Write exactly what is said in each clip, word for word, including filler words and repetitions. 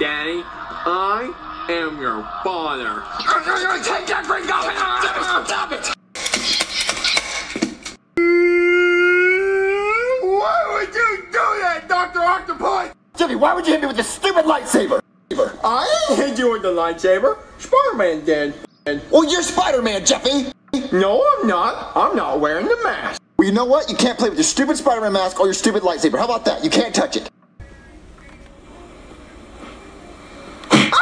Daddy, I am your father. Take that ring off and uh, stop it! Why would you do that, Doctor Octopus? Jeffy, why would you hit me with this stupid lightsaber? I didn't hit you with the lightsaber. Spider-Man did. Well, you're Spider-Man, Jeffy. No, I'm not. I'm not wearing the mask. Well, you know what? You can't play with your stupid Spider-Man mask or your stupid lightsaber. How about that? You can't touch it.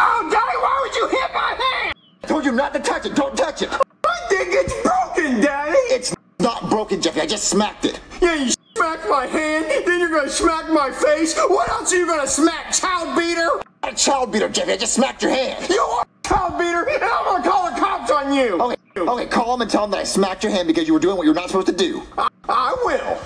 Oh, Daddy, why would you hit my hand? I told you not to touch it. Don't touch it. I think it's broken, Daddy. It's not broken, Jeffy. I just smacked it. Yeah, you smacked my hand. Then you're going to smack my face. What else are you going to smack, child beater? I'm not a child beater, Jeffy. I just smacked your hand. You are a child beater, and I'm going to call the cops on you. Okay. Okay, call him and tell him that I smacked your hand because you were doing what you were not supposed to do. I, I will.